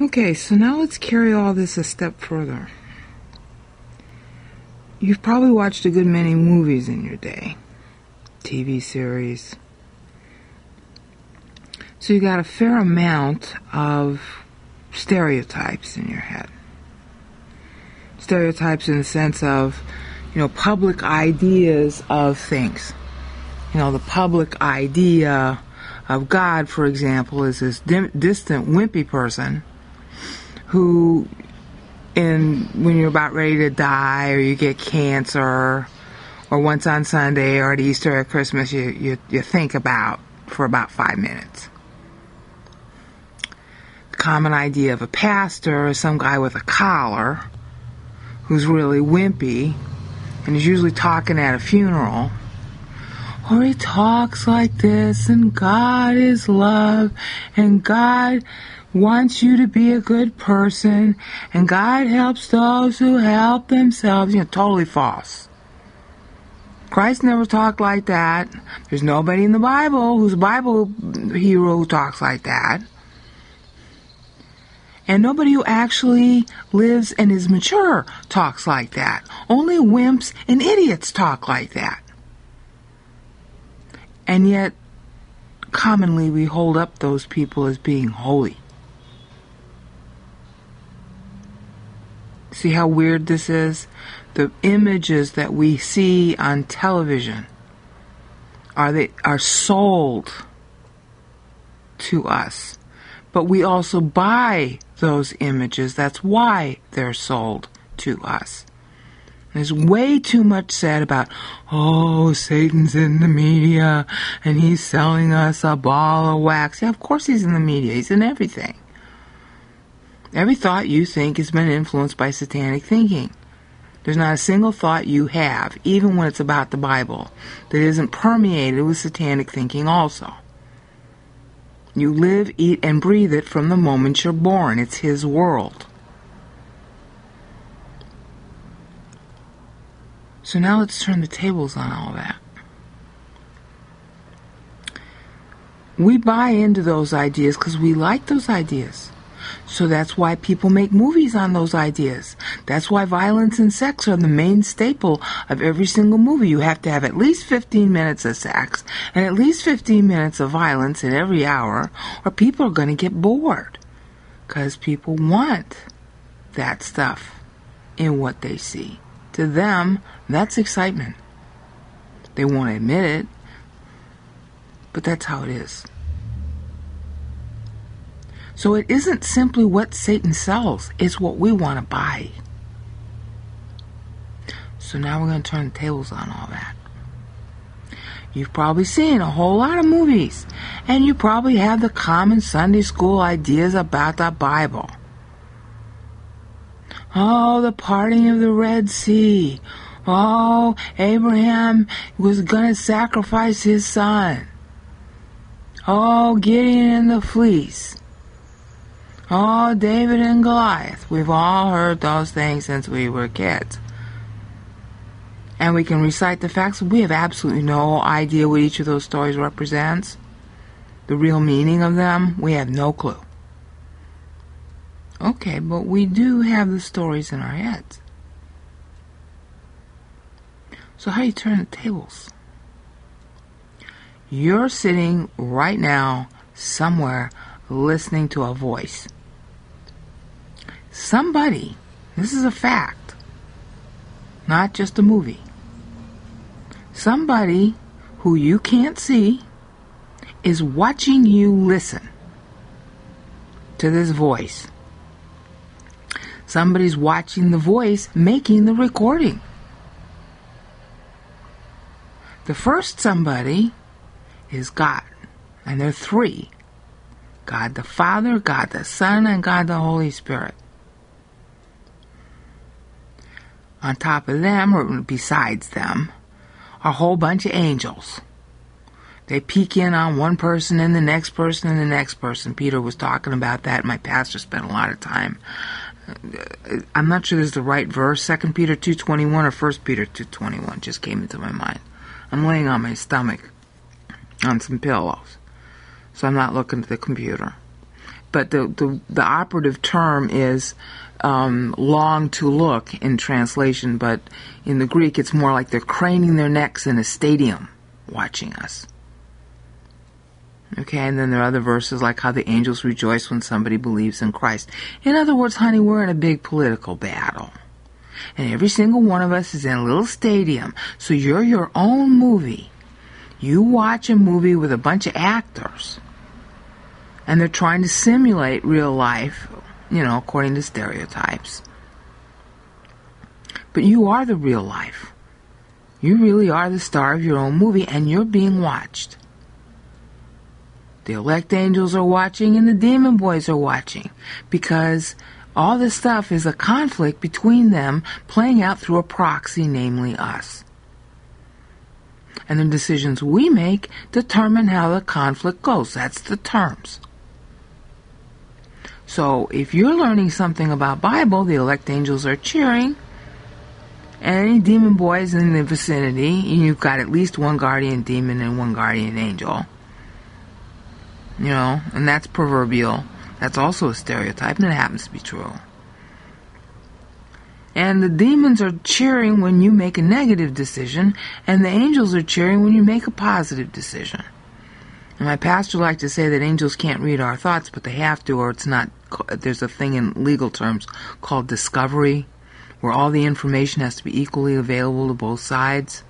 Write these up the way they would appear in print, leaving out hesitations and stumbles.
Okay, so now let's carry all this a step further. You've probably watched a good many movies in your day, TV series. So you got a fair amount of stereotypes in your head. Stereotypes in the sense of, you know, public ideas of things. You know, the public idea of God, for example, is this distant, wimpy person who, when you're about ready to die, or you get cancer, or once on Sunday, or at Easter or Christmas, you think about for about 5 minutes. The common idea of a pastor is some guy with a collar who's really wimpy and is usually talking at a funeral. Or he talks like this, and God is love, and God wants you to be a good person, and God helps those who help themselves. You know, totally false. Christ never talked like that. There's nobody in the Bible who's a Bible hero who talks like that. And nobody who actually lives and is mature talks like that. Only wimps and idiots talk like that. And yet, commonly we hold up those people as being holy. See how weird this is? The images that we see on television are sold to us. But we also buy those images. That's why they're sold to us. There's way too much said about, oh, Satan's in the media and he's selling us a ball of wax. Yeah, of course he's in the media. He's in everything. Every thought you think has been influenced by satanic thinking. There's not a single thought you have, even when it's about the Bible, that isn't permeated with satanic thinking also. You live, eat, and breathe it from the moment you're born. It's his world. So now let's turn the tables on all that. We buy into those ideas because we like those ideas. So that's why people make movies on those ideas. That's why violence and sex are the main staple of every single movie. You have to have at least 15 minutes of sex and at least 15 minutes of violence in every hour, or people are going to get bored. Because people want that stuff in what they see. To them, that's excitement. They won't admit it, but that's how it is. So it isn't simply what Satan sells, it's what we want to buy. So now we're going to turn the tables on all that. You've probably seen a whole lot of movies, and you probably have the common Sunday school ideas about the Bible. Oh, the parting of the Red Sea. Oh, Abraham was going to sacrifice his son. Oh, Gideon and the fleece. Oh, David and Goliath. We've all heard those things since we were kids. And we can recite the facts. We have absolutely no idea what each of those stories represents. The real meaning of them, we have no clue. Okay, but we do have the stories in our heads. So how do you turn the tables? You're sitting right now somewhere listening to a voice. Somebody, this is a fact, not just a movie. Somebody who you can't see is watching you listen to this voice. Somebody's watching the voice making the recording. The first somebody is God, and there are three: God the Father, God the Son, and God the Holy Spirit. On top of them, or besides them, are a whole bunch of angels. They peek in on one person and the next person and the next person. Peter was talking about that. My pastor spent a lot of time. I'm not sure this is the right verse. 2 Peter 2:21 or 1 Peter 2:21 just came into my mind. I'm laying on my stomach on some pillows, so I'm not looking at the computer. but the operative term is long to look in translation, but in the Greek it's more like they're craning their necks in a stadium watching us. Okay, and then there are other verses like how the angels rejoice when somebody believes in Christ. In other words, honey, we're in a big political battle. And every single one of us is in a little stadium. So you're your own movie. You watch a movie with a bunch of actors. And they're trying to simulate real life, you know, according to stereotypes. But you are the real life. You really are the star of your own movie, and you're being watched. The elect angels are watching, and the demon boys are watching, because all this stuff is a conflict between them playing out through a proxy, namely us. And the decisions we make determine how the conflict goes. That's the terms. So if you're learning something about Bible, the elect angels are cheering, and any demon boys in the vicinity, you've got at least one guardian demon and one guardian angel. You know, and that's proverbial. That's also a stereotype, and it happens to be true. And the demons are cheering when you make a negative decision, and the angels are cheering when you make a positive decision. And my pastor liked to say that angels can't read our thoughts, but they have to, or it's not. There's a thing in legal terms called discovery, where all the information has to be equally available to both sides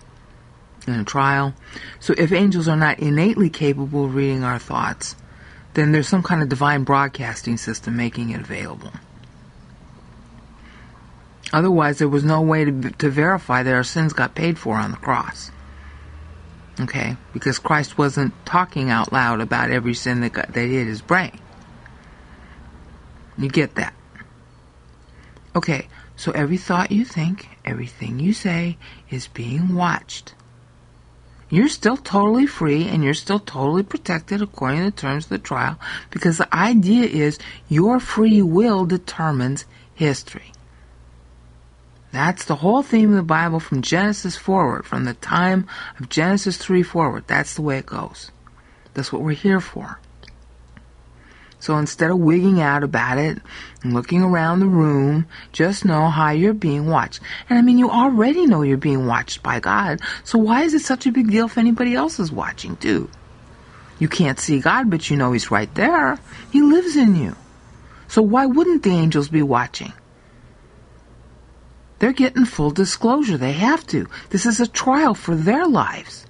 in a trial. So if angels are not innately capable of reading our thoughts, then there's some kind of divine broadcasting system making it available. Otherwise, there was no way to verify that our sins got paid for on the cross. Okay? Because Christ wasn't talking out loud about every sin that hit his brain. You get that? Okay, so every thought you think, everything you say, is being watched. You're still totally free, and you're still totally protected according to the terms of the trial, because the idea is your free will determines history. That's the whole theme of the Bible from Genesis forward, from the time of Genesis 3 forward. That's the way it goes. That's what we're here for. So instead of wigging out about it and looking around the room, just know how you're being watched. And I mean, you already know you're being watched by God, so why is it such a big deal if anybody else is watching too? You can't see God, but you know He's right there. He lives in you. So why wouldn't the angels be watching? They're getting full disclosure. They have to. This is a trial for their lives.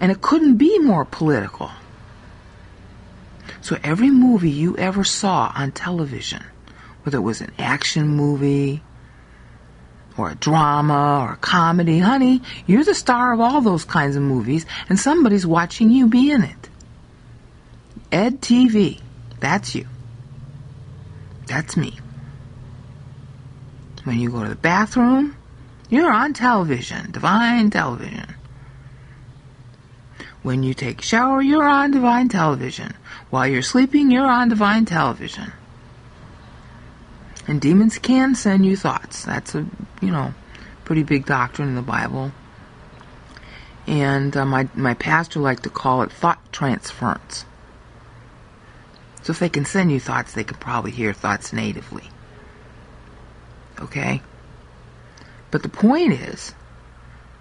And it couldn't be more political. So every movie you ever saw on television, whether it was an action movie or a drama or a comedy, honey, you're the star of all those kinds of movies, and somebody's watching you be in it. EdTV, that's you. That's me. When you go to the bathroom, you're on television, Divine Television. When you take a shower, you're on Divine Television. While you're sleeping, you're on Divine Television. And demons can send you thoughts. That's a, you know, pretty big doctrine in the Bible. And my pastor liked to call it thought transference. So if they can send you thoughts, they can probably hear thoughts natively. Okay? But the point is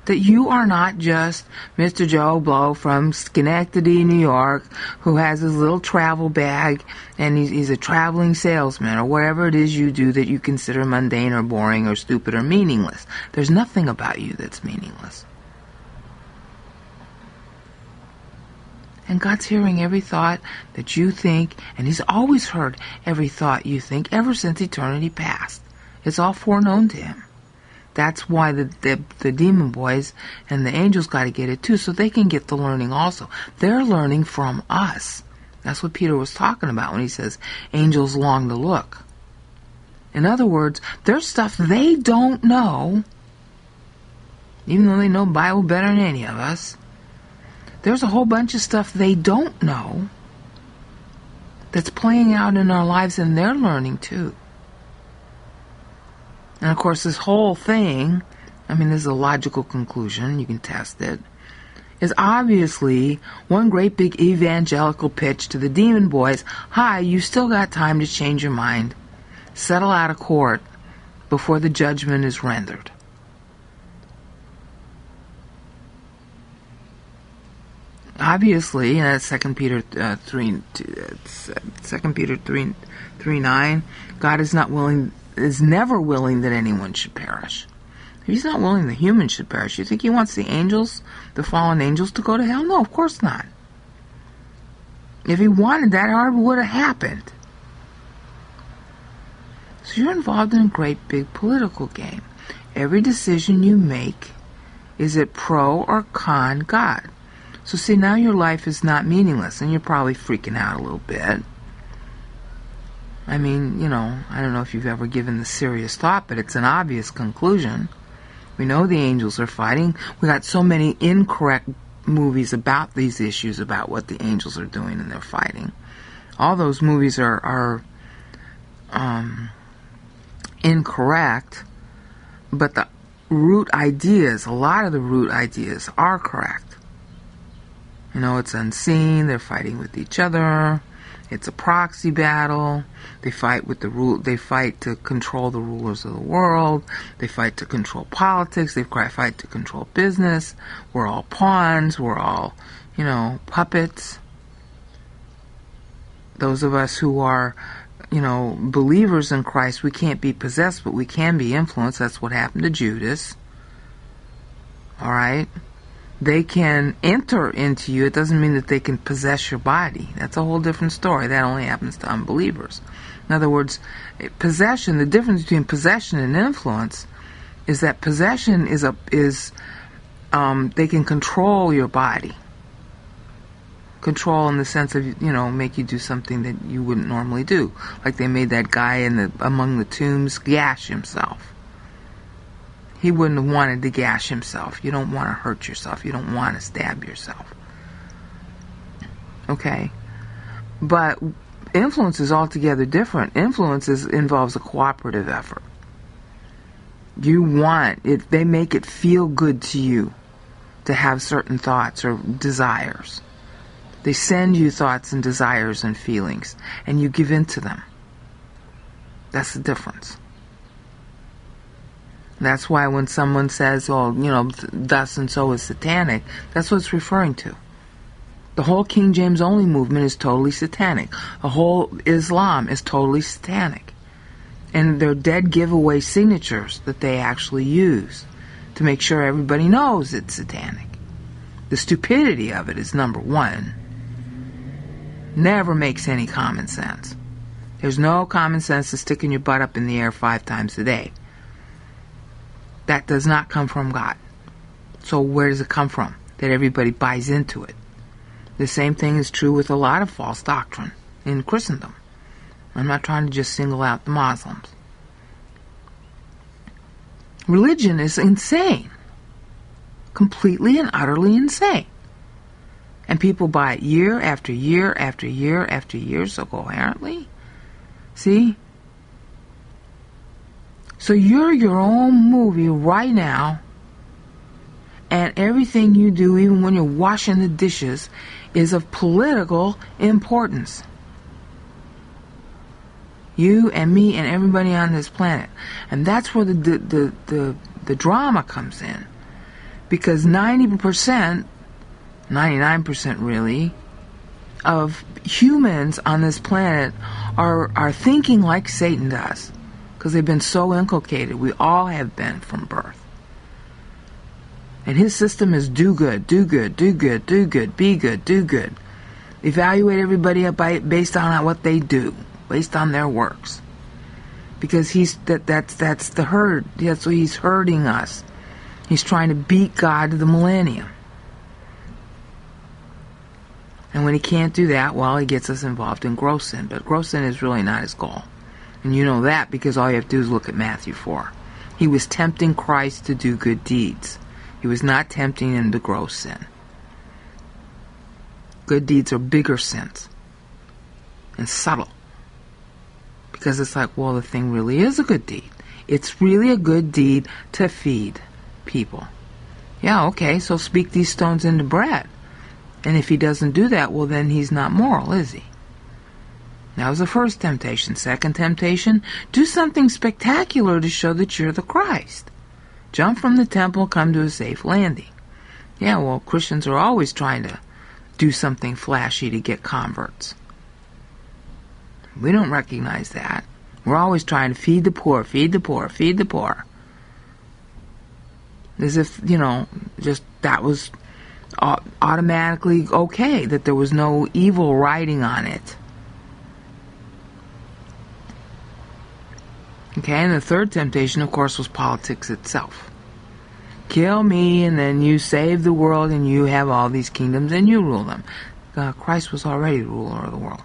that you are not just Mr. Joe Blow from Schenectady, New York, who has his little travel bag, and he's a traveling salesman, or whatever it is you do that you consider mundane or boring or stupid or meaningless. There's nothing about you that's meaningless. And God's hearing every thought that you think, and He's always heard every thought you think ever since eternity past. It's all foreknown to Him. That's why the demon boys and the angels got to get it too, so they can get the learning also. They're learning from us. That's what Peter was talking about when he says, angels long to look. In other words, there's stuff they don't know, even though they know the Bible better than any of us. There's a whole bunch of stuff they don't know that's playing out in our lives, and they're learning too. And of course, this whole thing, I mean, this is a logical conclusion, you can test it, is obviously one great big evangelical pitch to the demon boys. Hi, you still got time to change your mind. Settle out of court before the judgment is rendered. Obviously, and that's 2 Peter 3:9, God is never willing that anyone should perish. If He's not willing that humans should perish, you think He wants the angels, the fallen angels, to go to hell? No, of course not. If He wanted that, it would have happened. So you're involved in a great big political game. Every decision you make, is it pro or con God? So see, now your life is not meaningless, and you're probably freaking out a little bit. I mean, you know, I don't know if you've ever given this serious thought, but it's an obvious conclusion. We know the angels are fighting. We got so many incorrect movies about these issues, about what the angels are doing and they're fighting. All those movies are incorrect, but the root ideas, a lot of the root ideas are correct. You know, it's unseen, they're fighting with each other, it's a proxy battle, they fight to control the rulers of the world, they fight to control politics, they fight to control business, we're all pawns, we're all, you know, puppets. Those of us who are, you know, believers in Christ, we can't be possessed, but we can be influenced. That's what happened to Judas. All right? They can enter into you. It doesn't mean that they can possess your body. That's a whole different story. That only happens to unbelievers. In other words, possession, the difference between possession and influence is that possession is they can control your body. Control in the sense of, you know, make you do something that you wouldn't normally do. Like they made that guy among the tombs gash himself. He wouldn't have wanted to gash himself. You don't want to hurt yourself. You don't want to stab yourself. Okay? But influence is altogether different. Influence involves a cooperative effort. You want it. They make it feel good to you to have certain thoughts or desires. They send you thoughts and desires and feelings, and you give in to them. That's the difference. That's why when someone says, oh, you know, thus and so is satanic, that's what it's referring to. The whole King James only movement is totally satanic. The whole Islam is totally satanic. And they're dead giveaway signatures that they actually use to make sure everybody knows it's satanic. The stupidity of it is number one. Never makes any common sense. There's no common sense to sticking your butt up in the air 5 times a day. That does not come from God. So where does it come from? That everybody buys into it. The same thing is true with a lot of false doctrine in Christendom. I'm not trying to just single out the Muslims. Religion is insane. Completely and utterly insane. And people buy it year after year after year after year so coherently. See? So you're your own movie right now, and everything you do, even when you're washing the dishes, is of political importance. You and me and everybody on this planet. And that's where the drama comes in. Because 99% really, of humans on this planet are thinking like Satan does. Because they've been so inculcated. We all have been from birth. And his system is do good, do good, do good, do good, be good, do good. Evaluate everybody based on what they do, based on their works. Because that's the herd. That's what he's herding us. He's trying to beat God to the millennium. And when he can't do that, well, he gets us involved in gross sin. But gross sin is really not his goal. And you know that because all you have to do is look at Matthew 4. He was tempting Christ to do good deeds. He was not tempting him to gross sin. Good deeds are bigger sins. And subtle. Because it's like, well, the thing really is a good deed. It's really a good deed to feed people. Yeah, okay, so speak these stones into bread. And if he doesn't do that, well, then he's not moral, is he? That was the first temptation. Second temptation, do something spectacular to show that you're the Christ. Jump from the temple, come to a safe landing. Yeah, well, Christians are always trying to do something flashy to get converts. We don't recognize that. We're always trying to feed the poor, feed the poor, feed the poor. As if, you know, just that was automatically okay, that there was no evil riding on it. Okay, and the third temptation, of course, was politics itself. Kill me, and then you save the world, and you have all these kingdoms, and you rule them. Christ was already the ruler of the world.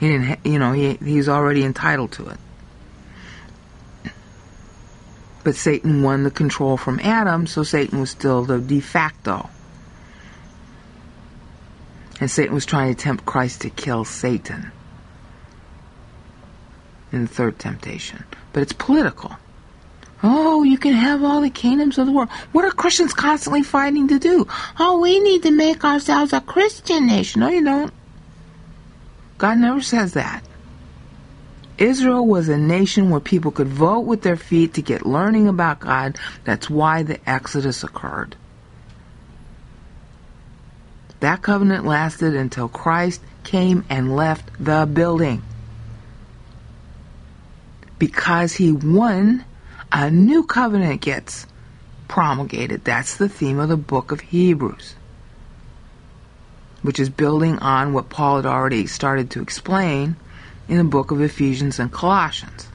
He didn't, he's already entitled to it. But Satan won the control from Adam, so Satan was still the de facto. And Satan was trying to tempt Christ to kill Satan in the third temptation. But it's political. Oh, you can have all the kingdoms of the world. What are Christians constantly fighting to do? Oh, we need to make ourselves a Christian nation. No, you don't. God never says that. Israel was a nation where people could vote with their feet to get learning about God. That's why the Exodus occurred. That covenant lasted until Christ came and left the building. Because he won, a new covenant gets promulgated. That's the theme of the book of Hebrews, which is building on what Paul had already started to explain in the book of Ephesians and Colossians.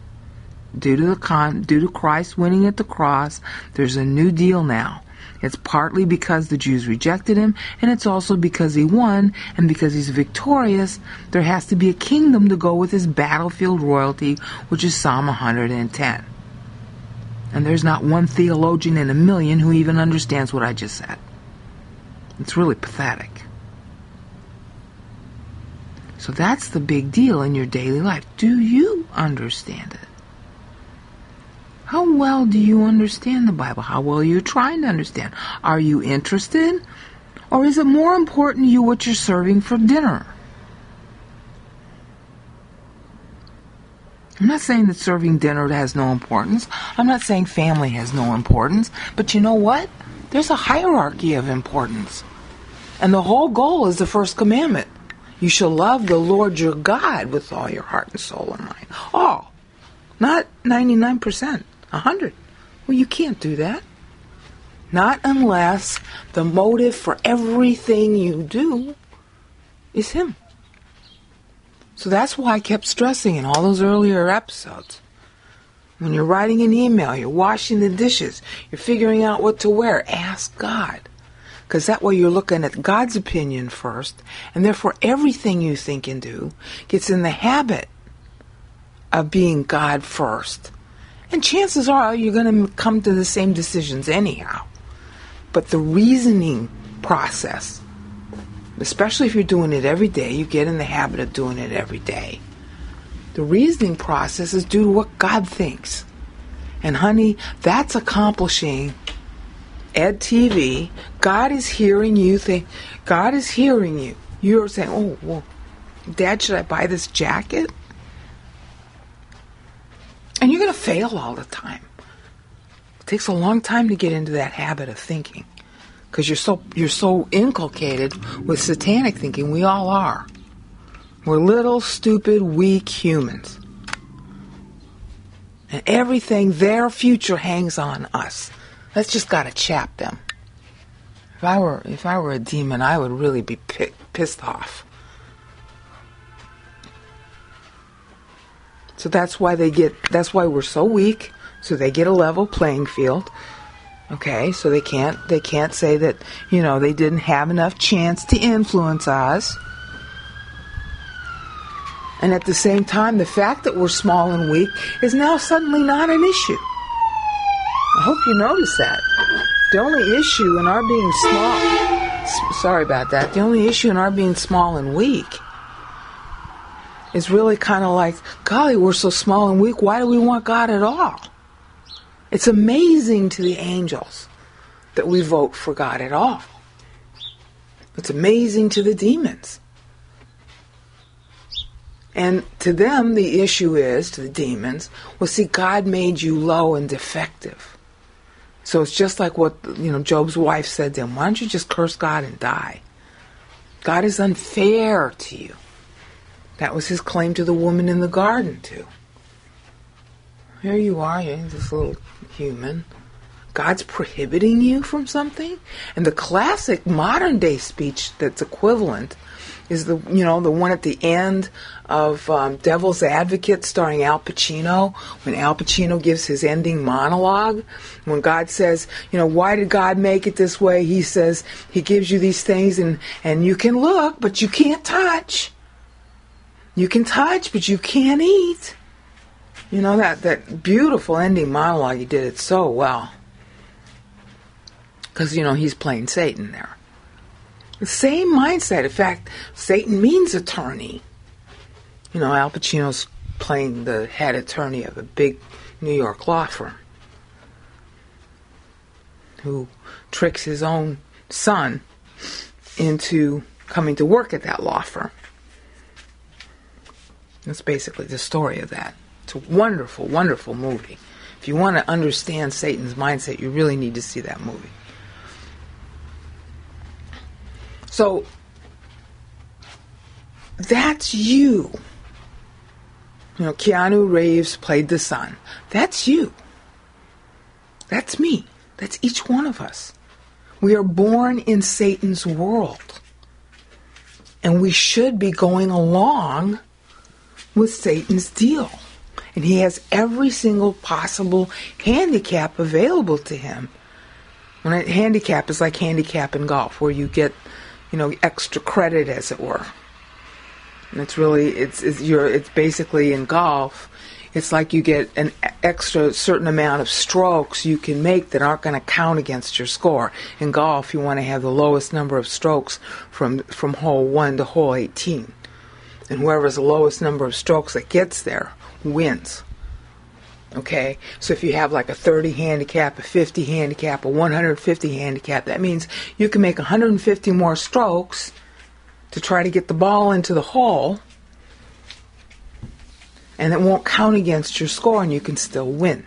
Due to Christ winning at the cross, there's a new deal now. It's partly because the Jews rejected him, and it's also because he won, and because he's victorious, there has to be a kingdom to go with his battlefield royalty, which is Psalm 110. And there's not one theologian in a million who even understands what I just said. It's really pathetic. So that's the big deal in your daily life. Do you understand it? How well do you understand the Bible? How well are you trying to understand? Are you interested? Or is it more important to you what you're serving for dinner? I'm not saying that serving dinner has no importance. I'm not saying family has no importance. But you know what? There's a hierarchy of importance. And the whole goal is the first commandment. You shall love the Lord your God with all your heart and soul and mind. All. Not 99%. 100. Well, you can't do that. Not unless the motive for everything you do is Him. So that's why I kept stressing in all those earlier episodes. When you're writing an email, you're washing the dishes, you're figuring out what to wear, ask God. Because that way you're looking at God's opinion first, and therefore everything you think and do gets in the habit of being God first. And chances are you're going to come to the same decisions anyhow. But the reasoning process, especially if you're doing it every day, you get in the habit of doing it every day. The reasoning process is due to what God thinks. And honey, that's accomplishing Ed TV. God is hearing you think. God is hearing you. You're saying, oh, well, Dad, should I buy this jacket? And you're going to fail all the time. It takes a long time to get into that habit of thinking, because you're so inculcated with satanic thinking. We all are. We're little, stupid, weak humans. And everything, their future hangs on us. That's just got to chap them. If I were a demon, I would really be pissed off. So that's why we're so weak. So they get a level playing field. Okay, so they can't say that, you know, they didn't have enough chance to influence us. And at the same time, the fact that we're small and weak is now suddenly not an issue. I hope you notice that. The only issue in our being small... Sorry about that. The only issue in our being small and weak is really kind of like, golly, we're so small and weak, why do we want God at all? It's amazing to the angels that we vote for God at all. It's amazing to the demons. And to them, the issue is, to the demons, well, see, God made you low and defective. So it's just like what, Job's wife said to him, why don't you just curse God and die? God is unfair to you. That was his claim to the woman in the garden, too. Here you are, you're this little human. God's prohibiting you from something? And the classic modern-day speech that's equivalent is the one at the end of Devil's Advocate starring Al Pacino, when Al Pacino gives his ending monologue. When God says, why did God make it this way? He says, he gives you these things and you can look, but you can't touch. You can touch, but you can't eat. That beautiful ending monologue, he did it so well. Because, he's playing Satan there. The same mindset. In fact, Satan means attorney. Al Pacino's playing the head attorney of a big New York law firm who tricks his own son into coming to work at that law firm. That's basically the story of that. It's a wonderful, wonderful movie. If you want to understand Satan's mindset, you really need to see that movie. So, that's you. Keanu Reeves played the son. That's you. That's me. That's each one of us. We are born in Satan's world. And we should be going along with Satan's deal. And he has every single possible handicap available to him. And a handicap is like handicap in golf, where you get extra credit, as it were. And it's really, it's basically in golf, it's like you get an extra certain amount of strokes you can make that aren't going to count against your score. In golf, you want to have the lowest number of strokes from hole 1 to hole 18. And whoever has the lowest number of strokes that gets there wins. Okay, so if you have like a 30 handicap, a 50 handicap, a 150 handicap, that means you can make 150 more strokes to try to get the ball into the hole, and it won't count against your score, and you can still win.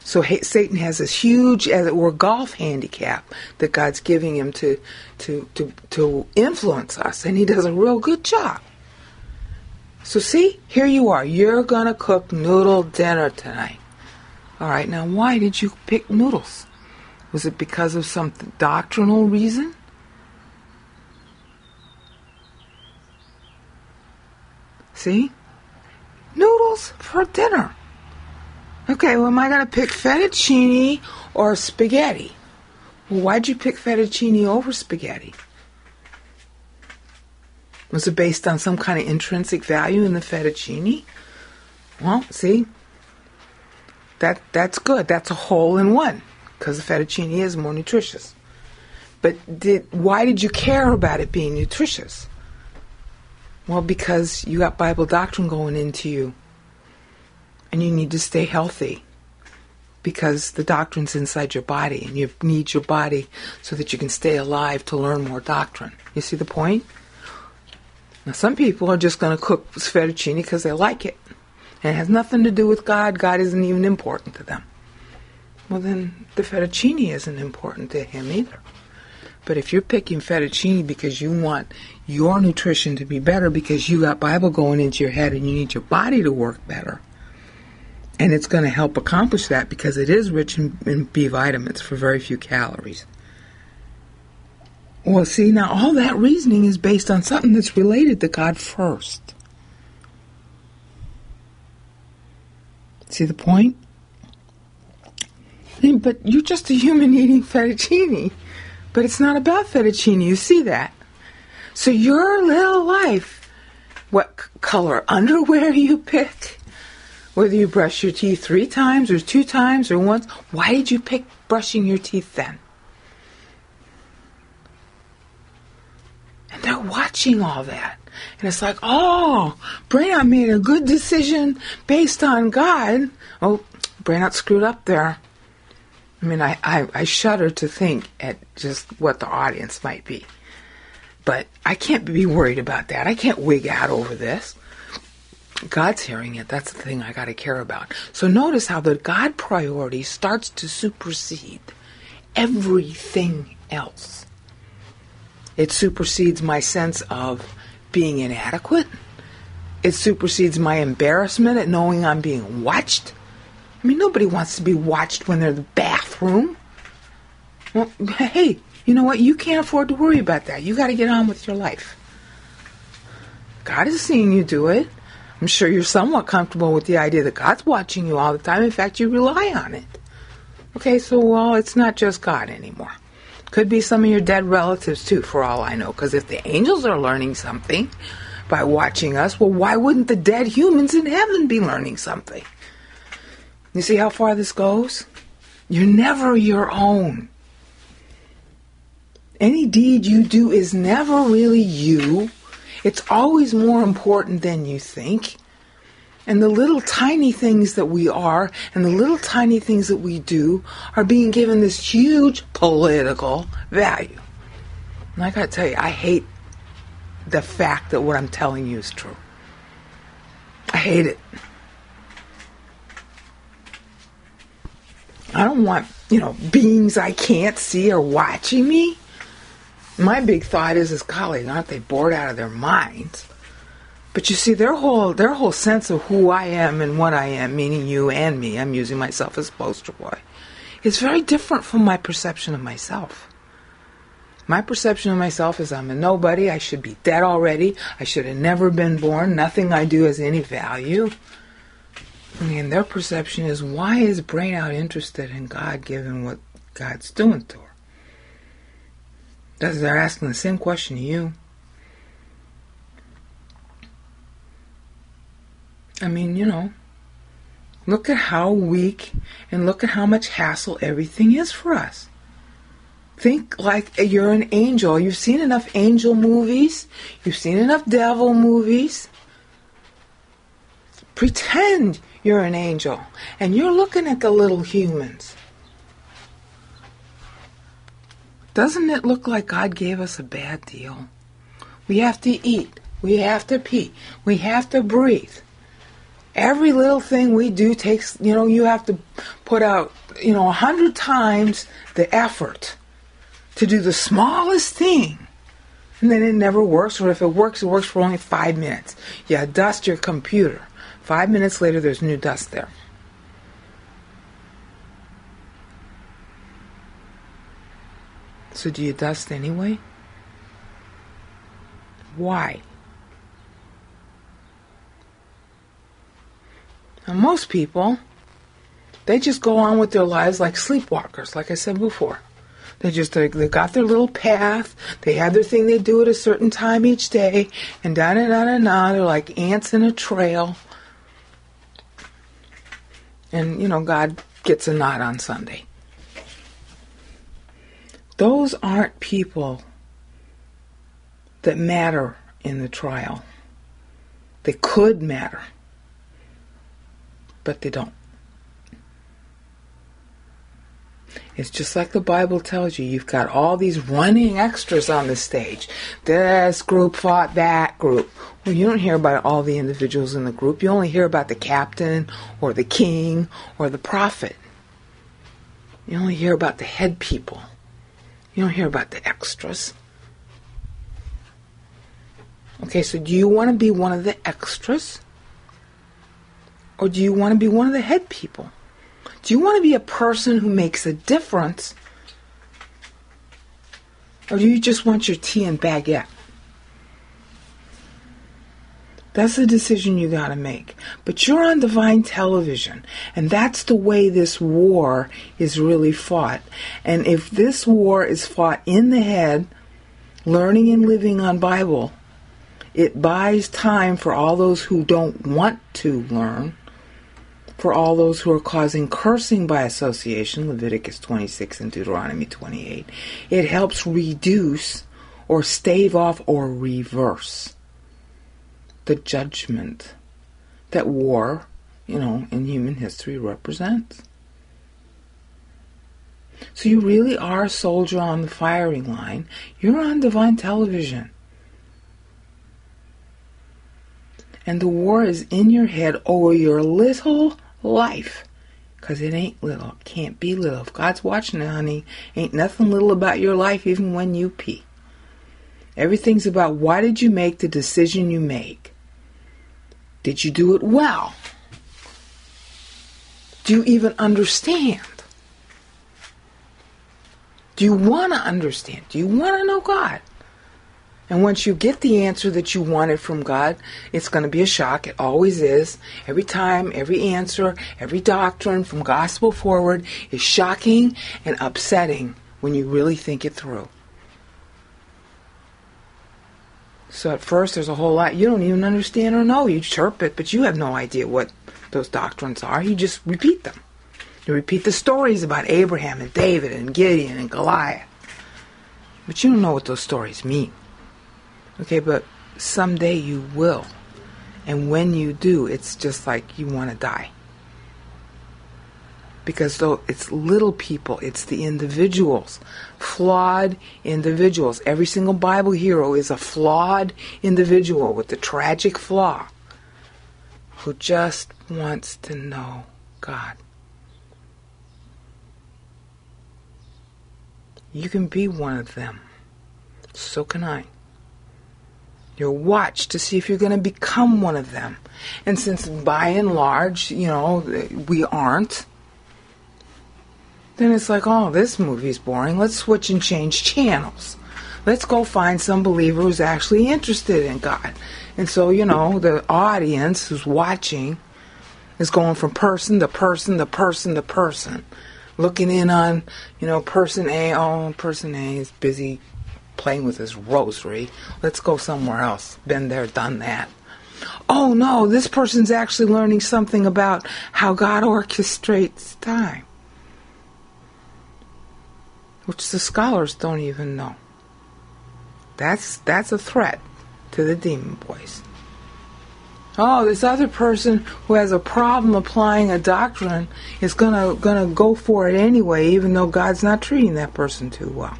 So Satan has this huge, as it were, golf handicap that God's giving him to influence us, and he does a real good job. So see, here you are. You're going to cook noodle dinner tonight. All right, now why did you pick noodles? Was it because of some doctrinal reason? See? Noodles for dinner. Okay, well, am I going to pick fettuccine or spaghetti? Well, why'd you pick fettuccine over spaghetti? Was it based on some kind of intrinsic value in the fettuccine? Well, see, that's good. That's a hole in one, because the fettuccine is more nutritious. But why did you care about it being nutritious? Well, because you got Bible doctrine going into you, and you need to stay healthy, because the doctrine's inside your body, and you need your body so that you can stay alive to learn more doctrine. You see the point? Now, some people are just going to cook fettuccine because they like it. And it has nothing to do with God. God isn't even important to them. Well, then the fettuccine isn't important to him either. But if you're picking fettuccine because you want your nutrition to be better, because you got Bible going into your head and you need your body to work better, and it's going to help accomplish that because it is rich in B vitamins for very few calories. Well, see, now all that reasoning is based on something that's related to God first. See the point? But you're just a human eating fettuccine. But it's not about fettuccine, you see that. So your little life, what color underwear you pick, whether you brush your teeth 3 times or 2 times or once, why did you pick brushing your teeth then? And they're watching all that. And it's like, oh, Brain Outy made a good decision based on God. Oh, Brain Outy screwed up there. I mean, I shudder to think at just what the audience might be. But I can't be worried about that. I can't wig out over this. God's hearing it. That's the thing I got to care about. So notice how the God priority starts to supersede everything else. It supersedes my sense of being inadequate. It supersedes my embarrassment at knowing I'm being watched. I mean, nobody wants to be watched when they're in the bathroom. Well, hey, you know what? You can't afford to worry about that. You got to get on with your life. God is seeing you do it. I'm sure you're somewhat comfortable with the idea that God's watching you all the time. In fact, you rely on it. Okay, so, well, it's not just God anymore. Could be some of your dead relatives, too, for all I know. Because if the angels are learning something by watching us, well, why wouldn't the dead humans in heaven be learning something? You see how far this goes? You're never your own. Any deed you do is never really you. It's always more important than you think. And the little tiny things that we are and the little tiny things that we do are being given this huge political value. And I gotta tell you, I hate the fact that what I'm telling you is true. I hate it. I don't want, beings I can't see are watching me. My big thought is, golly, aren't they bored out of their minds? But you see, their whole sense of who I am and what I am, meaning you and me, I'm using myself as poster boy, is very different from my perception of myself. My perception of myself is I'm a nobody, I should be dead already, I should have never been born, nothing I do has any value. And their perception is, why is Brain Out interested in God given what God's doing to her? They're asking the same question to you. I mean, look at how weak and look at how much hassle everything is for us. Think like you're an angel. You've seen enough angel movies. You've seen enough devil movies. Pretend you're an angel, and you're looking at the little humans. Doesn't it look like God gave us a bad deal? We have to eat. We have to pee. We have to breathe. Every little thing we do takes, you have to put out, 100 times the effort to do the smallest thing. And then it never works, or if it works, it works for only 5 minutes. You dust your computer. 5 minutes later, there's new dust there. So do you dust anyway? Why? Now, most people, they just go on with their lives like sleepwalkers, like I said before. They got their little path. They have their thing they do at a certain time each day. And da-da-da-da-da, they're like ants in a trail. And, God gets a nod on Sunday. Those aren't people that matter in the trial. They could matter, but they don't. It's just like the Bible tells you. You've got all these running extras on the stage. This group fought that group. Well, you don't hear about all the individuals in the group. You only hear about the captain or the king or the prophet. You only hear about the head people. You don't hear about the extras. Okay, so do you want to be one of the extras? Or do you want to be one of the head people? Do you want to be a person who makes a difference? Or do you just want your tea and baguette? That's the decision you got to make. But you're on Divine Television, and that's the way this war is really fought. And if this war is fought in the head, learning and living on Bible, it buys time for all those who don't want to learn, for all those who are causing cursing by association, Leviticus 26 and Deuteronomy 28. It helps reduce or stave off or reverse the judgment that war, in human history represents. So you really are a soldier on the firing line. You're on Divine Television. And the war is in your head over your little life. Because it ain't little. It can't be little. If God's watching it, honey, ain't nothing little about your life, even when you pee. Everything's about, why did you make the decision you make? Did you do it well? Do you even understand? Do you want to understand? Do you want to know God? And once you get the answer that you wanted from God, it's going to be a shock. It always is. Every time, every answer, every doctrine from gospel forward is shocking and upsetting when you really think it through. So at first there's a whole lot you don't even understand or know. You chirp it, but you have no idea what those doctrines are. You just repeat them. You repeat the stories about Abraham and David and Gideon and Goliath. But you don't know what those stories mean. Okay, but someday you will. And when you do, it's just like you want to die. Because though it's little people, it's the individuals, flawed individuals. Every single Bible hero is a flawed individual with a tragic flaw who just wants to know God. You can be one of them. So can I. You're watched to see if you're going to become one of them. And since by and large, you know, we aren't, then it's like, oh, this movie's boring. Let's switch and change channels. Let's go find some believer who's actually interested in God. And so, you know, the audience who's watching is going from person to person to person to person. Looking in on, you know, person A. Oh, person A is busy playing with his rosary. Let's go somewhere else. Been there, done that. Oh no, this person's actually learning something about how God orchestrates time, which the scholars don't even know. That's a threat to the demon boys. Oh, this other person who has a problem applying a doctrine is gonna go for it anyway, even though God's not treating that person too well.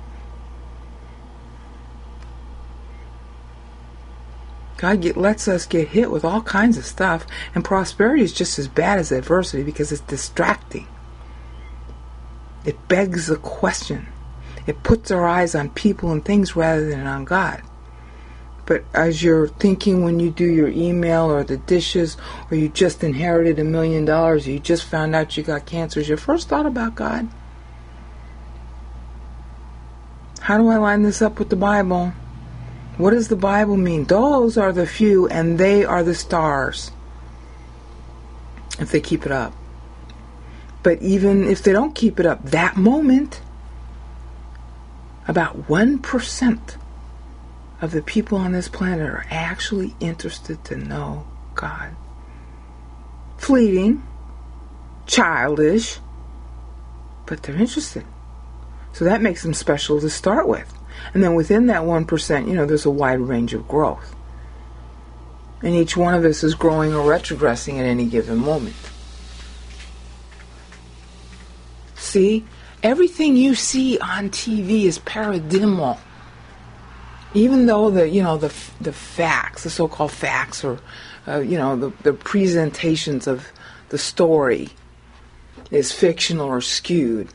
God lets us get hit with all kinds of stuff, and prosperity is just as bad as adversity because it's distracting. It begs the question. It puts our eyes on people and things rather than on God. But as you're thinking when you do your email or the dishes, or you just inherited $1 million, or you just found out you got cancer, is your first thought about God? How do I line this up with the Bible? What does the Bible mean? Those are the few, and they are the stars, if they keep it up. But even if they don't keep it up, that moment, about 1% of the people on this planet are actually interested to know God. Fleeting, childish, but they're interested. So that makes them special to start with. And then within that 1%, you know, there's a wide range of growth. And each one of us is growing or retrogressing at any given moment. See, everything you see on TV is paradigmal. Even though the facts, the so-called facts, or the presentations of the story is fictional or skewed.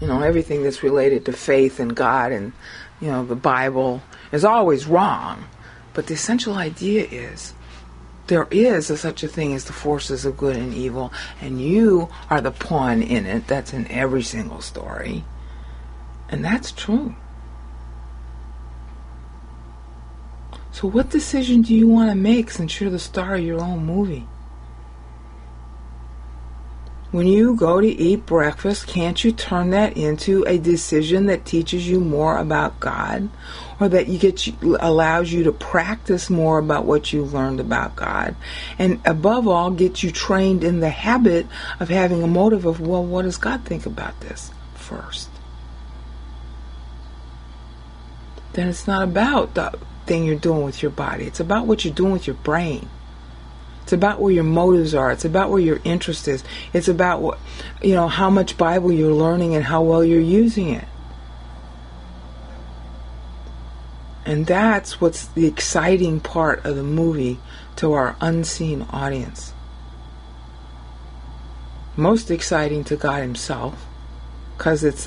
You know, everything that's related to faith and God and, you know, the Bible is always wrong. But the essential idea is there is such a thing as the forces of good and evil, and you are the pawn in it. That's in every single story. And that's true. So what decision do you want to make since you're the star of your own movie? When you go to eat breakfast, can't you turn that into a decision that teaches you more about God, or that allows you to practice more about what you learned about God, and above all, get you trained in the habit of having a motive of, well, what does God think about this first? Then it's not about the thing you're doing with your body. It's about what you're doing with your brain. It's about where your motives are. It's about where your interest is. It's about what, you know, how much Bible you're learning and how well you're using it. And that's what's the exciting part of the movie to our unseen audience. Most exciting to God Himself, because it's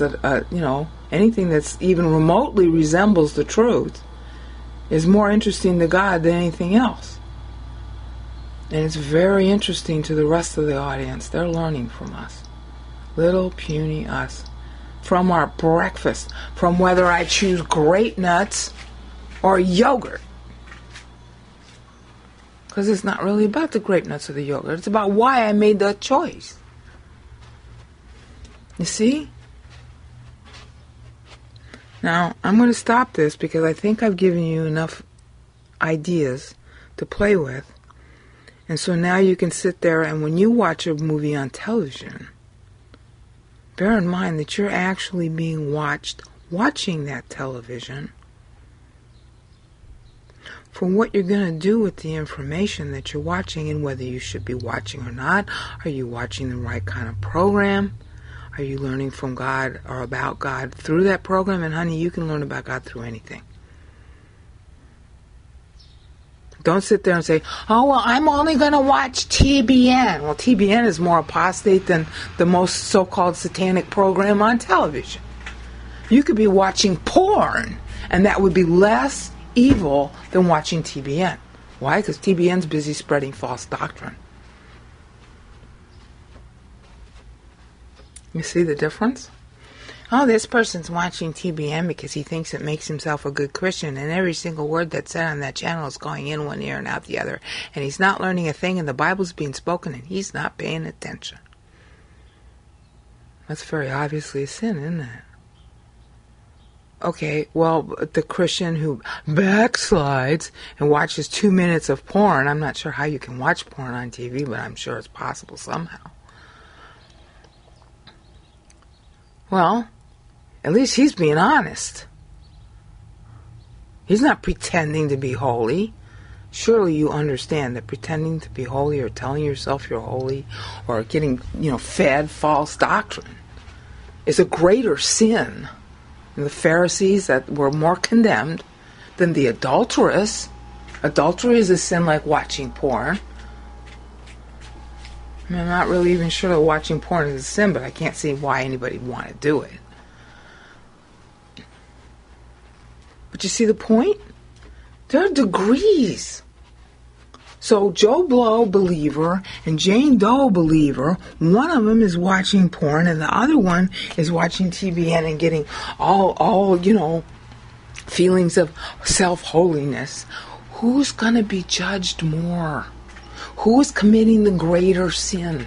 anything that's even remotely resembles the truth is more interesting to God than anything else. And it's very interesting to the rest of the audience. They're learning from us. Little puny us. From our breakfast. From whether I choose grape nuts or yogurt. Because it's not really about the grape nuts or the yogurt. It's about why I made that choice. You see? Now, I'm going to stop this because I think I've given you enough ideas to play with. And so now you can sit there, and when you watch a movie on television, bear in mind that you're actually being watched, watching that television, for what you're going to do with the information that you're watching and whether you should be watching or not. Are you watching the right kind of program? Are you learning from God or about God through that program? And honey, you can learn about God through anything. Don't sit there and say, oh, well, I'm only going to watch TBN. Well, TBN is more apostate than the most so-called satanic program on television. You could be watching porn, and that would be less evil than watching TBN. Why? Because TBN's busy spreading false doctrine. You see the difference? Oh, this person's watching TBN because he thinks it makes himself a good Christian, and every single word that's said on that channel is going in one ear and out the other, and he's not learning a thing, and the Bible's being spoken, and he's not paying attention. That's very obviously a sin, isn't it? Okay, well, the Christian who backslides and watches 2 minutes of porn, I'm not sure how you can watch porn on TV, but I'm sure it's possible somehow. Well, at least he's being honest. He's not pretending to be holy. Surely you understand that pretending to be holy or telling yourself you're holy or getting, fed false doctrine is a greater sin. And the Pharisees that were more condemned than the adulteress. Adultery is a sin like watching porn. I'm not really even sure that watching porn is a sin, but I can't see why anybody would want to do it. But you see the point? There are degrees. So Joe Blow believer and Jane Doe believer, one of them is watching porn and the other one is watching TBN and getting all feelings of self-holiness. Who's going to be judged more? Who is committing the greater sin?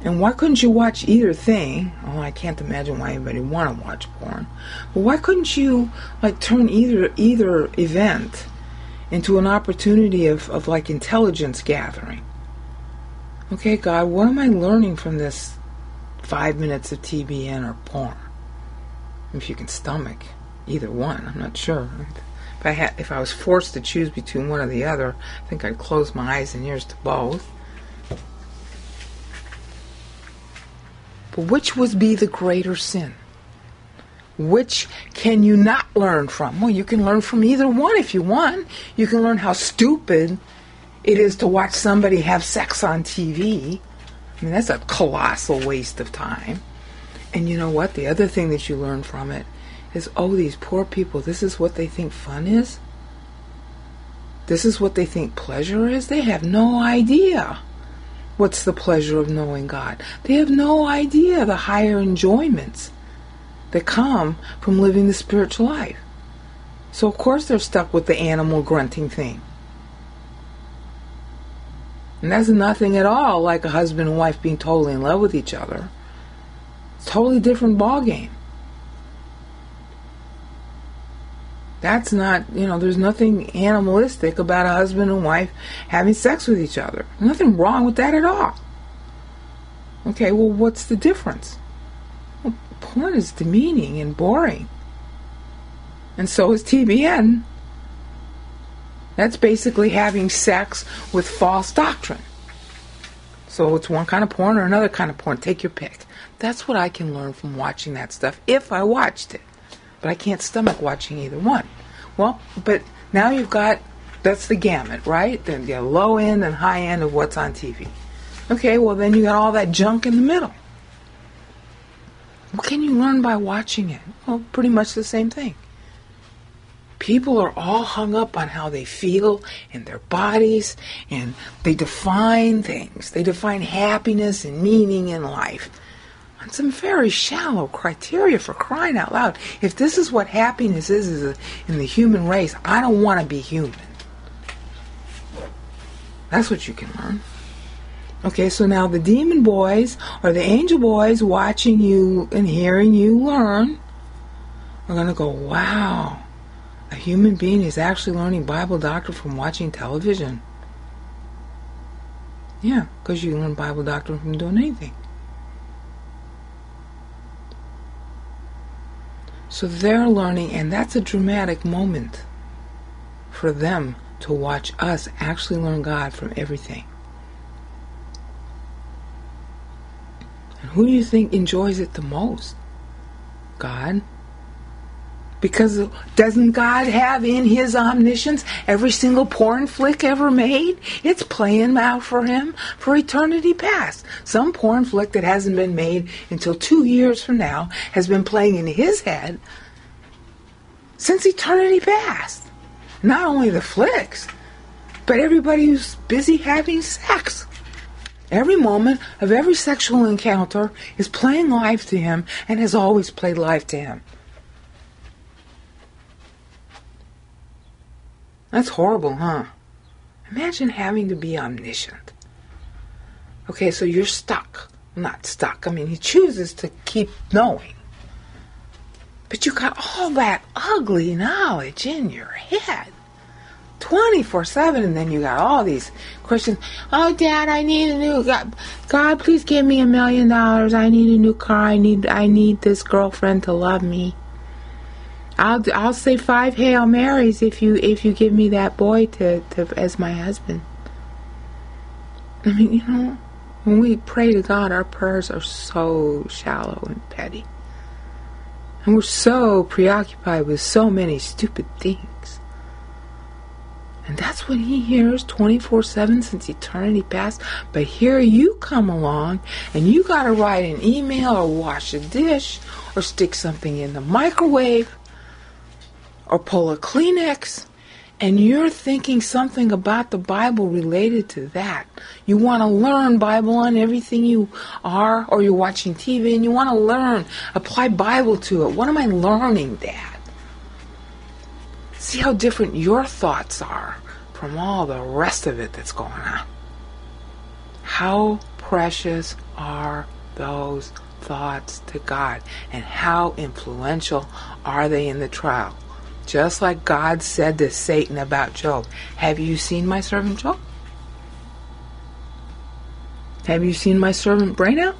And why couldn't you watch either thing? Oh, I can't imagine why anybody would want to watch porn. But why couldn't you turn either event into an opportunity of intelligence gathering? Okay, God, what am I learning from this 5 minutes of TBN or porn? If you can stomach either one, I'm not sure. If I was forced to choose between one or the other, I think I'd close my eyes and ears to both. But which would be the greater sin? Which can you not learn from? Well, you can learn from either one if you want. You can learn how stupid it is to watch somebody have sex on TV. I mean, that's a colossal waste of time. And you know what? The other thing that you learn from it is, oh, these poor people, this is what they think fun is? This is what they think pleasure is? They have no idea what's the pleasure of knowing God. They have no idea the higher enjoyments that come from living the spiritual life. So, of course, they're stuck with the animal grunting thing. And that's nothing at all like a husband and wife being totally in love with each other. It's a totally different ballgame. That's not, there's nothing animalistic about a husband and wife having sex with each other. Nothing wrong with that at all. Okay, well, what's the difference? Well, porn is demeaning and boring. And so is TBN. That's basically having sex with false doctrine. So it's one kind of porn or another kind of porn. Take your pick. That's what I can learn from watching that stuff, if I watched it. But I can't stomach watching either one. Well, but now you've got, that's the gamut, right? Then the low end and high end of what's on TV. Okay, well then you got all that junk in the middle. What can you learn by watching it? Well, pretty much the same thing. People are all hung up on how they feel and their bodies, and they define things. They define happiness and meaning in life on some very shallow criteria, for crying out loud. If this is what happiness is in the human race, I don't want to be human. That's what you can learn. Okay, so now the demon boys or the angel boys watching you and hearing you learn are going to go, wow, a human being is actually learning Bible doctrine from watching television. Yeah, because you learn Bible doctrine from doing anything. So they're learning, and that's a dramatic moment for them to watch us actually learn God from everything. And who do you think enjoys it the most? God. Because doesn't God have in His omniscience every single porn flick ever made? It's playing out for Him for eternity past. Some porn flick that hasn't been made until 2 years from now has been playing in His head since eternity past. Not only the flicks, but everybody who's busy having sex. Every moment of every sexual encounter is playing live to Him and has always played live to Him. That's horrible, huh? Imagine having to be omniscient. Okay, so you're stuck. Not stuck. I mean, He chooses to keep knowing. But you got all that ugly knowledge in your head. 24/7, and then you got all these Christians. Oh, Dad, I need a new... God, please give me $1 million. I need a new car. I need this girlfriend to love me. I'll say 5 Hail Marys if you give me that boy to as my husband. I mean, you know, when we pray to God, our prayers are so shallow and petty. And we're so preoccupied with so many stupid things. And that's what He hears 24/7 since eternity past. But here you come along and you gotta write an email or wash a dish or stick something in the microwave, or pull a Kleenex, and you're thinking something about the Bible related to that. You want to learn Bible on everything you are, or you're watching TV and you want to learn, apply Bible to it. What am I learning, Dad? See how different your thoughts are from all the rest of it that's going on. How precious are those thoughts to God, and how influential are they in the trial? Just like God said to Satan about Job, have you seen my servant Job? Have you seen my servant Brain Out?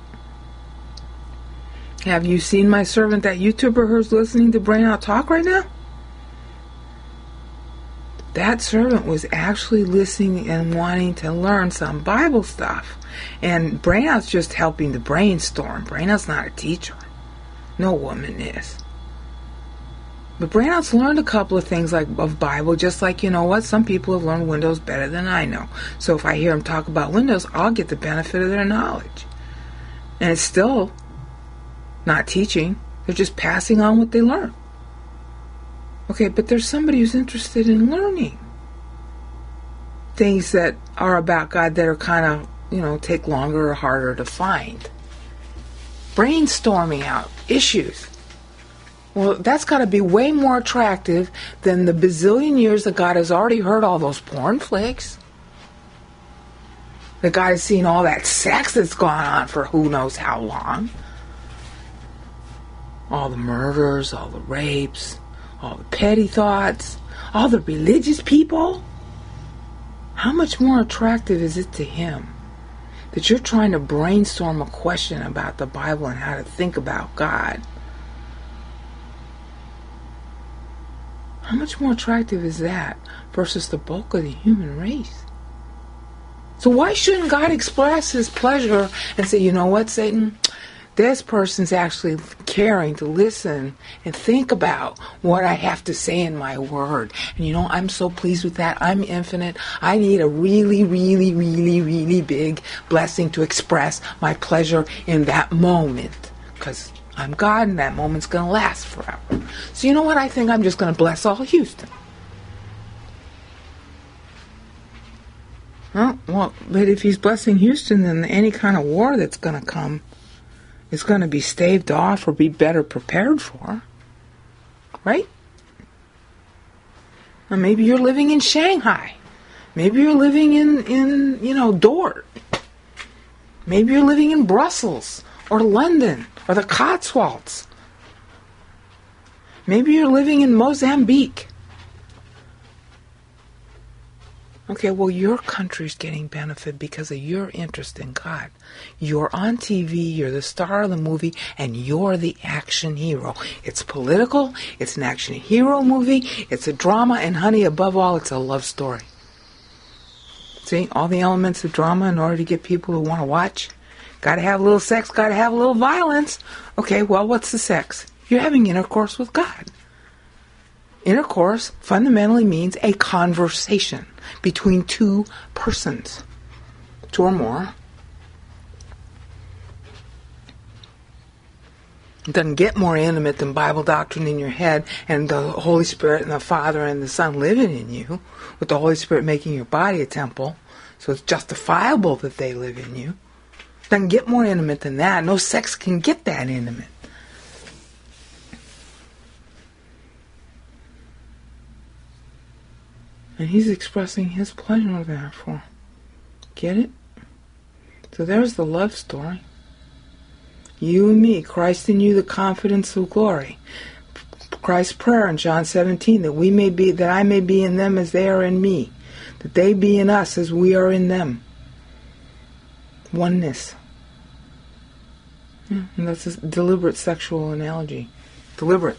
Have you seen my servant, that YouTuber who's listening to Brain Out talk right now? That servant was actually listening and wanting to learn some Bible stuff. And Brain Out's just helping to brainstorm. Brain Out's not a teacher. No woman is. But Brain Out's learned a couple of things of Bible, just like, you know what, some people have learned Windows better than I know. So if I hear them talk about Windows, I'll get the benefit of their knowledge. And it's still not teaching. They're just passing on what they learn. Okay, but there's somebody who's interested in learning things that are about God that are kind of, you know, take longer or harder to find. Brainstorming out issues. Well, that's got to be way more attractive than the bazillion years that God has already heard all those porn flicks. That God has seen all that sex that's gone on for who knows how long. All the murders, all the rapes, all the petty thoughts, all the religious people. How much more attractive is it to Him that you're trying to brainstorm a question about the Bible and how to think about God? How much more attractive is that versus the bulk of the human race? So why shouldn't God express his pleasure and say, you know what, Satan? This person's actually caring to listen and think about what I have to say in my word. And you know, I'm so pleased with that. I'm infinite. I need a really, really, really, really big blessing to express my pleasure in that moment. Because I'm God and that moment's going to last forever. So you know what? I think I'm just going to bless all Houston. Well, but if he's blessing Houston, then any kind of war that's going to come is going to be staved off or be better prepared for. Right? And maybe you're living in Shanghai. Maybe you're living in you know, Dort. Maybe you're living in Brussels or London or the Cotswolds. Maybe you're living in Mozambique. Okay, well, your country's getting benefit because of your interest in God. You're on TV, you're the star of the movie, and you're the action hero. It's political, it's an action hero movie, it's a drama, and honey, above all, it's a love story. See, all the elements of drama in order to get people who want to watch. Gotta have a little sex, gotta have a little violence. Okay, well, what's the sex? You're having intercourse with God. Intercourse fundamentally means a conversation between two persons, two or more. It doesn't get more intimate than Bible doctrine in your head and the Holy Spirit and the Father and the Son living in you, with the Holy Spirit making your body a temple, so it's justifiable that they live in you. It doesn't get more intimate than that. No sex can get that intimate. And he's expressing his pleasure therefore. Get it? So there's the love story. You and me, Christ in you, the confidence of glory. Christ's prayer in John 17, that I may be in them as they are in me, that they be in us as we are in them. Oneness. Yeah, and that's a deliberate sexual analogy. Deliberate.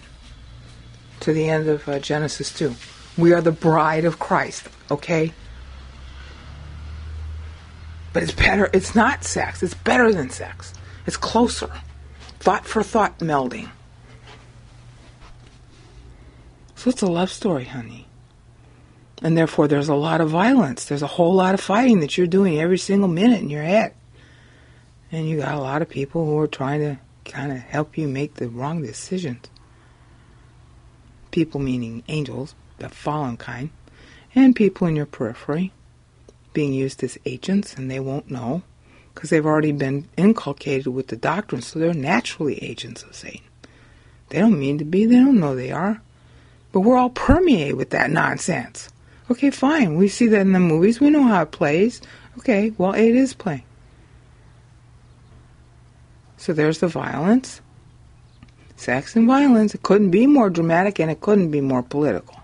To the end of Genesis 2. We are the bride of Christ, okay? But it's better, it's not sex, it's better than sex. It's closer. Thought for thought melding. So it's a love story, honey. And therefore there's a lot of violence. There's a whole lot of fighting that you're doing every single minute in your head. And you got a lot of people who are trying to kind of help you make the wrong decisions. People meaning angels. The fallen kind, and people in your periphery being used as agents, and they won't know because they've already been inculcated with the doctrine, so they're naturally agents of Satan. They don't mean to be, they don't know they are, but we're all permeated with that nonsense. Okay, fine, we see that in the movies, we know how it plays. Okay, well, it is playing. So there's the violence, sex and violence. It couldn't be more dramatic and it couldn't be more political.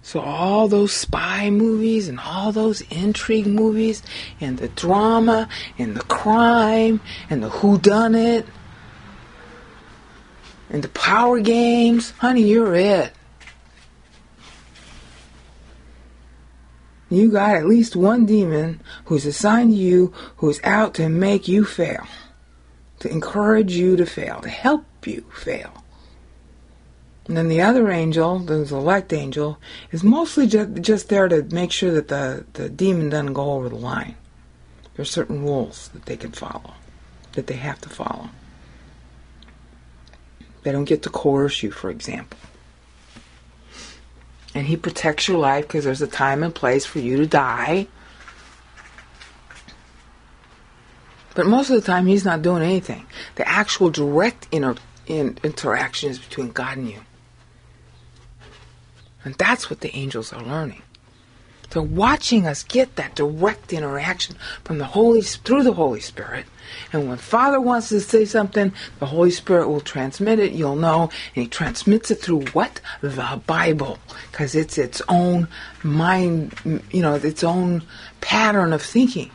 So all those spy movies and all those intrigue movies and the drama and the crime and the whodunit and the power games, honey, you're it. You got at least one demon who's assigned to you, who's out to make you fail, to encourage you to fail, to help you fail. And then the other angel, the elect angel, is mostly just there to make sure that the demon doesn't go over the line. There are certain rules that they can follow, that they have to follow. They don't get to coerce you, for example. And he protects your life because there's a time and place for you to die. But most of the time, he's not doing anything. The actual direct interaction is between God and you. And that's what the angels are learning. They're watching us get that direct interaction from the through the Holy Spirit. And when Father wants to say something, the Holy Spirit will transmit it, you'll know. And he transmits it through what? The Bible. Because it's its own mind, you know, its own pattern of thinking.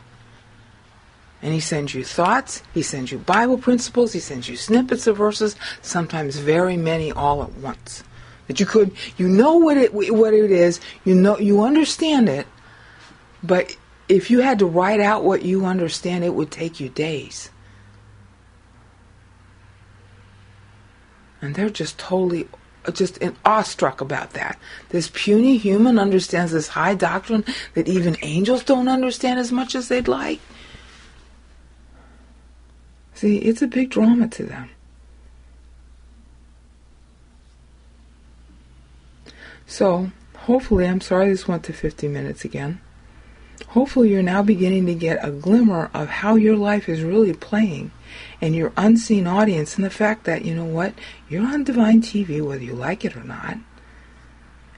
And he sends you thoughts, he sends you Bible principles, he sends you snippets of verses, sometimes very many all at once. That you could, you know what it is, you know, you understand it, but if you had to write out what you understand, it would take you days. And they're just totally, just awestruck about that. This puny human understands this high doctrine that even angels don't understand as much as they'd like. See, it's a big drama to them. So, hopefully, I'm sorry this went to 50 minutes again. Hopefully you're now beginning to get a glimmer of how your life is really playing and your unseen audience, and the fact that, you know what, you're on Divine TV whether you like it or not,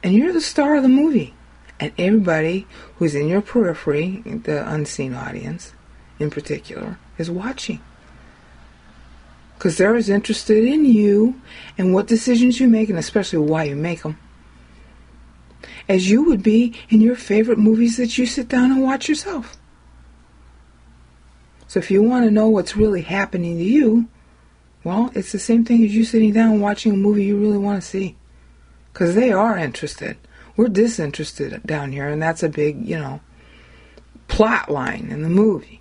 and you're the star of the movie, and everybody who's in your periphery, the unseen audience in particular, is watching. Because they're as interested in you and what decisions you make, and especially why you make them, as you would be in your favorite movies that you sit down and watch yourself. So if you want to know what's really happening to you, well, it's the same thing as you sitting down and watching a movie you really want to see. Because they are interested. We're disinterested down here, and that's a big, you know, plot line in the movie.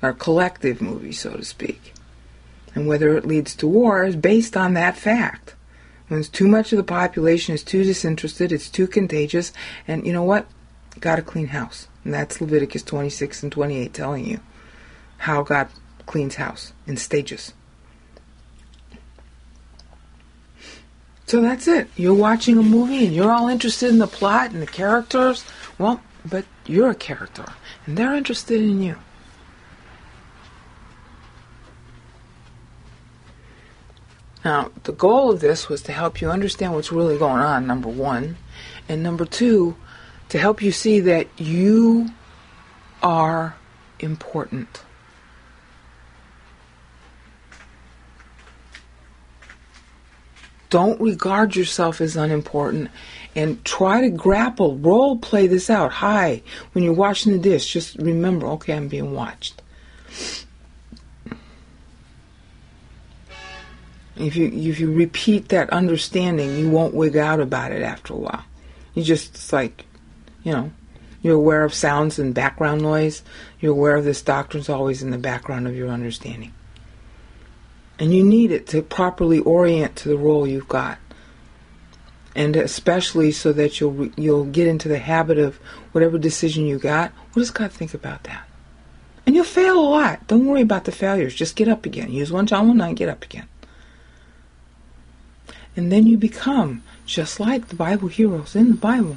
Our collective movie, so to speak. And whether it leads to war is based on that fact. When too much of the population is too disinterested, it's too contagious, and you know what? Got to clean house. And that's Leviticus 26 and 28 telling you how God cleans house in stages. So that's it. You're watching a movie and you're all interested in the plot and the characters. Well, but you're a character and they're interested in you. Now, the goal of this was to help you understand what's really going on, number one. And number two, to help you see that you are important. Don't regard yourself as unimportant, and try to grapple, role play this out. Hi, when you're washing the dish, just remember, okay, I'm being watched. If you repeat that understanding, you won't wig out about it after a while. You just, it's like, you know, you're aware of sounds and background noise. You're aware of this doctrine's always in the background of your understanding. And you need it to properly orient to the role you've got. And especially so that you'll get into the habit of whatever decision you got, what does God think about that? And you'll fail a lot. Don't worry about the failures. Just get up again. Use 1 John 1:9, get up again. And then you become just like the Bible heroes in the Bible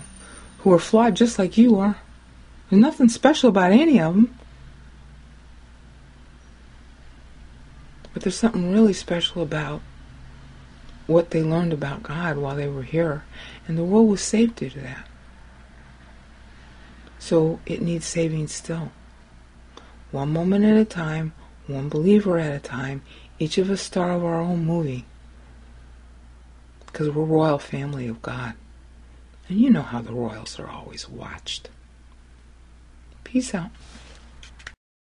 who are flawed just like you are. There's nothing special about any of them. But there's something really special about what they learned about God while they were here. And the world was saved due to that. So it needs saving still. One moment at a time, one believer at a time, each of us star of our own movie. Because we're Royal Family of God. And you know how the royals are always watched. Peace out.